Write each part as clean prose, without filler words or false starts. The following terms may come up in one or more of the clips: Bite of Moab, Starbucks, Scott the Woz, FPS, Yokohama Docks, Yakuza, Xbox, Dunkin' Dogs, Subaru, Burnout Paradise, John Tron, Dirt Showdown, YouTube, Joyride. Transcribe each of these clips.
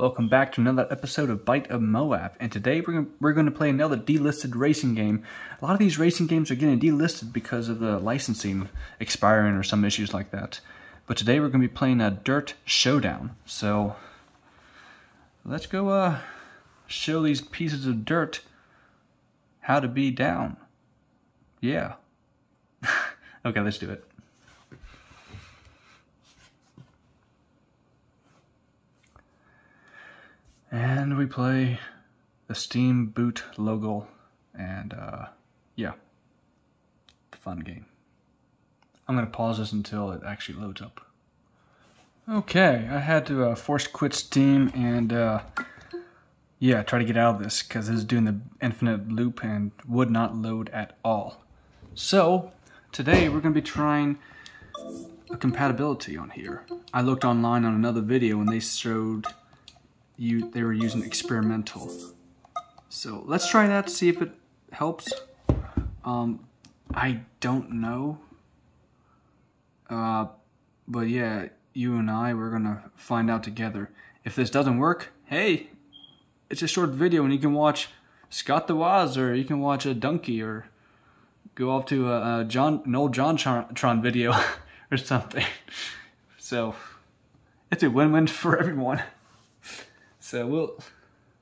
Welcome back to another episode of Bite of Moab, and today we're going to play another delisted racing game. A lot of these racing games are getting delisted because of the licensing expiring or some issues like that. But today we're going to be playing a Dirt Showdown, so let's go show these pieces of dirt how to be down. Yeah. Okay, let's do it. And we play the Steam Boot logo, and yeah, fun game. I'm going to pause this until it actually loads up. Okay, I had to force quit Steam and yeah, try to get out of this because it was doing the infinite loop and would not load at all. So today we're going to be trying a compatibility on here. I looked online on another video and they showed they were using experimental. So let's try that, see if it helps. I don't know. But yeah, you and I, we're gonna find out together. If this doesn't work, hey, it's a short video and you can watch Scott the Woz, or you can watch a donkey, or go off to an old John Tron video or something. So it's a win-win for everyone. So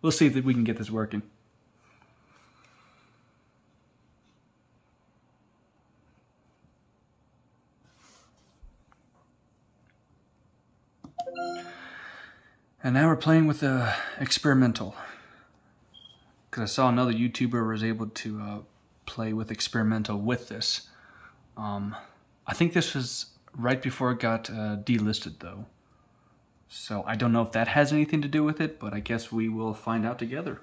we'll see if we can get this working. And now we're playing with experimental, because I saw another YouTuber was able to play with experimental with this. I think this was right before it got delisted though. So I don't know if that has anything to do with it, but I guess we will find out together.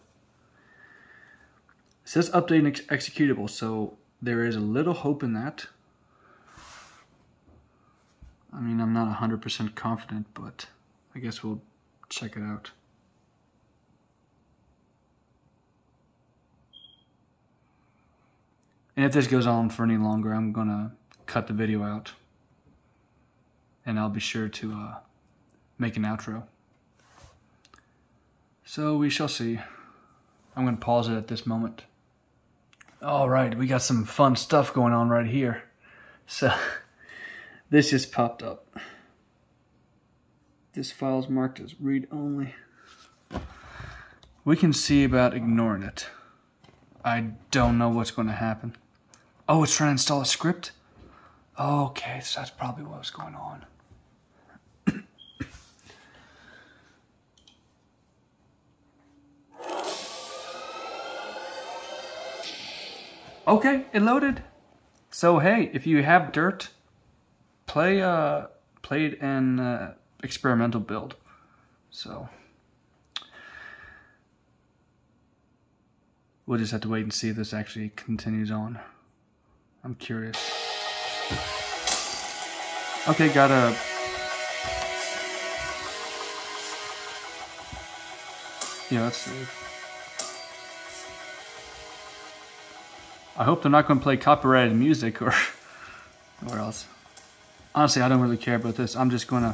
It says updating executable, so there is a little hope in that. I mean, I'm not 100% confident, but I guess we'll check it out. And if this goes on for any longer, I'm gonna cut the video out. And I'll be sure to make an outro. So we shall see. I'm going to pause it at this moment. Alright, we got some fun stuff going on right here. So this just popped up. This file is marked as read only. We can see about ignoring it. I don't know what's going to happen. Oh, it's trying to install a script? Okay, so that's probably what's going on. Okay, it loaded. So hey, if you have Dirt, play an experimental build. So we'll just have to wait and see if this actually continues on. I'm curious. Okay, got a. Yeah, let's see. I hope they're not going to play copyrighted music or else. Honestly, I don't really care about this. I'm just going to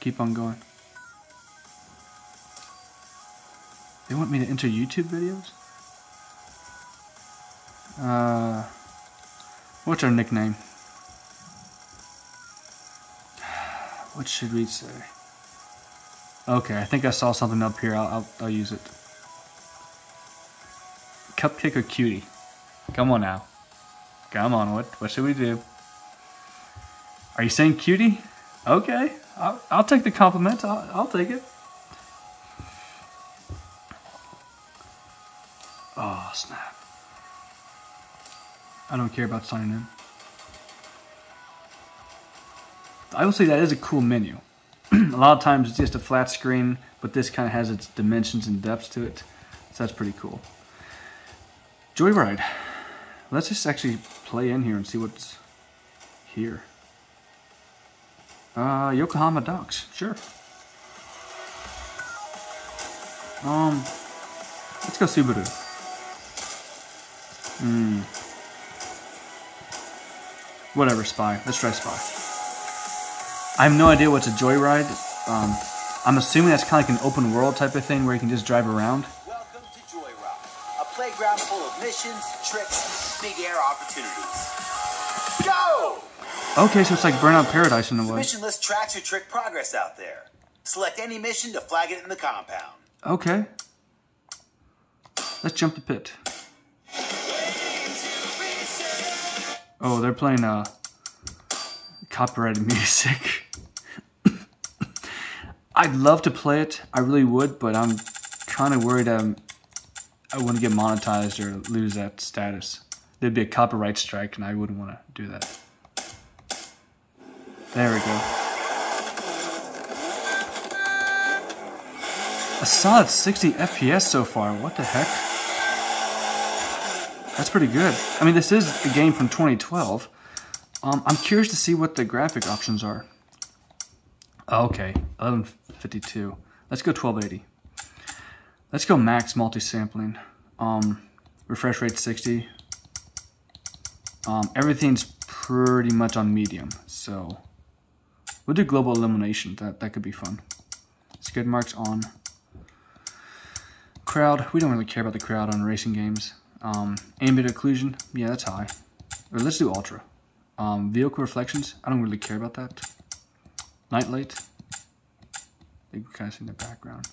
keep on going. They want me to enter YouTube videos? What's our nickname? What should we say? Okay, I think I saw something up here. I'll use it. Cupcake or cutie? Come on now. Come on, what should we do? Are you saying cutie? Okay, I'll take the compliment, I'll take it. Oh, snap. I don't care about signing in. I will say that is a cool menu. A lot of times it's just a flat screen, but this kind of has its dimensions and depths to it, so that's pretty cool. Joyride. Let's just actually play in here and see what's here. Yokohama Docks, sure. Let's go Subaru. Whatever, Spy. Let's try Spy. I have no idea what's a Joyride. I'm assuming that's kind of like an open world type of thing where you can just drive around. Welcome to Joyride, a playground full of missions, tricks, big air opportunities. Go! Okay, so it's like Burnout Paradise in a way. Mission list tracks your trick progress out there. Select any mission to flag it in the compound. Okay. Let's jump the pit. Oh, they're playing copyrighted music. I'd love to play it. I really would, but I'm kind of worried I wouldn't get monetized or lose that status. There'd be a copyright strike, and I wouldn't want to do that. There we go. A solid 60 FPS so far. What the heck? That's pretty good. I mean, this is a game from 2012. I'm curious to see what the graphic options are. Okay, 1152. Let's go 1280. Let's go max multi-sampling. Refresh rate 60. Everything's pretty much on medium, so we'll do global elimination. That could be fun. Skid marks on. Crowd. We don't really care about the crowd on racing games. Ambient occlusion, yeah, that's high. Or let's do ultra. Vehicle reflections, I don't really care about that. Night light, you can kind of see in the background.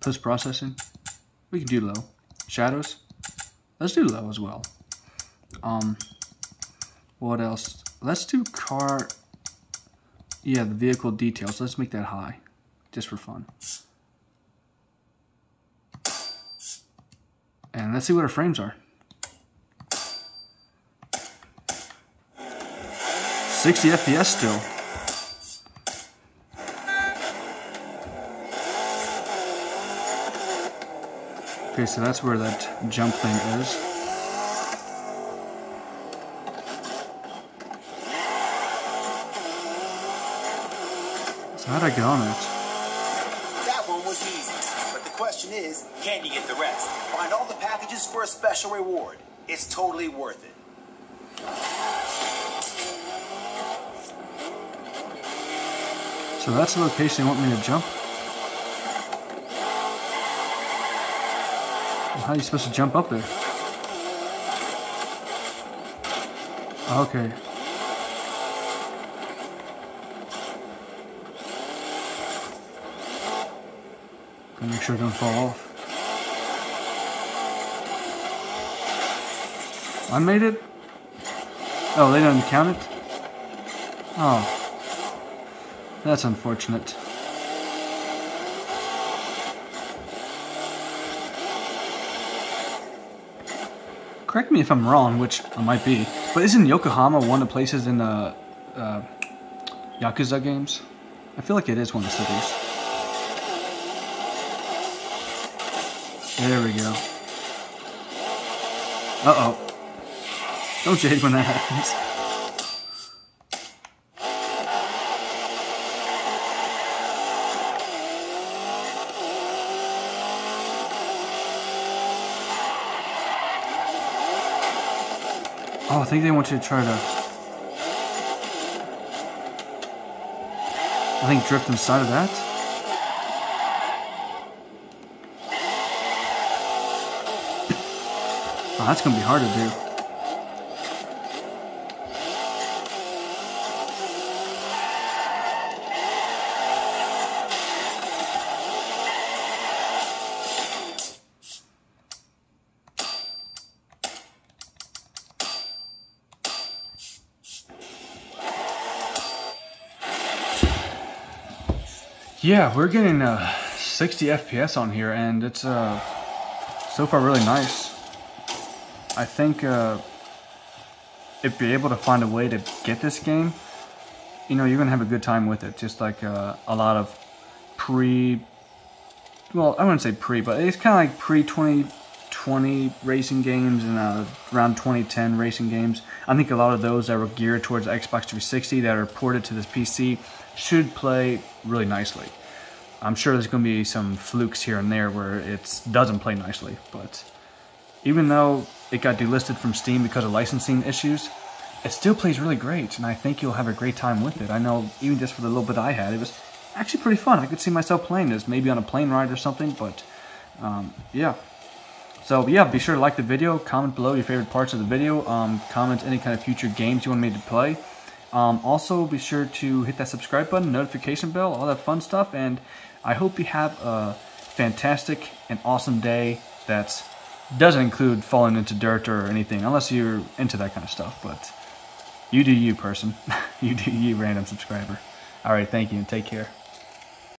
Post processing, we can do low. Shadows, let's do low as well. What else? Let's do car. Yeah, the vehicle details. Let's make that high, just for fun. And let's see what our frames are. 60 FPS still. Okay, so that's where that jump thing is. So how'd I get on it? Question is, can you get the rest? Find all the packages for a special reward. It's totally worth it. So that's the location they want me to jump. Well, how are you supposed to jump up there? Okay. Make sure it don't fall off. I made it? Oh, they didn't count it? Oh. That's unfortunate. Correct me if I'm wrong, which I might be, but isn't Yokohama one of the places in the Yakuza games? I feel like it is one of the cities. There we go. Uh-oh. Don't you hate when that happens? Oh, I think they want you to try to... I think drift inside of that? Oh, that's gonna be hard to do. Yeah, we're getting 60 FPS on here, and it's so far really nice. I think if you're able to find a way to get this game, you know, you're going to have a good time with it. Just like a lot of well, I wouldn't say but it's kind of like pre-2020 racing games and around 2010 racing games. I think a lot of those that were geared towards the Xbox 360 that are ported to this PC should play really nicely. I'm sure there's going to be some flukes here and there where it doesn't play nicely, but... Even though it got delisted from Steam because of licensing issues, it still plays really great, and I think you'll have a great time with it. I know, even just for the little bit I had, it was actually pretty fun. I could see myself playing this, maybe on a plane ride or something, but yeah. So yeah, be sure to like the video, comment below your favorite parts of the video, comment any kind of future games you want me to play. Also, be sure to hit that subscribe button, notification bell, all that fun stuff, and I hope you have a fantastic and awesome day that doesn't include falling into dirt or anything, unless you're into that kind of stuff, but you do you, person. You do you, random subscriber. All right, thank you, and take care.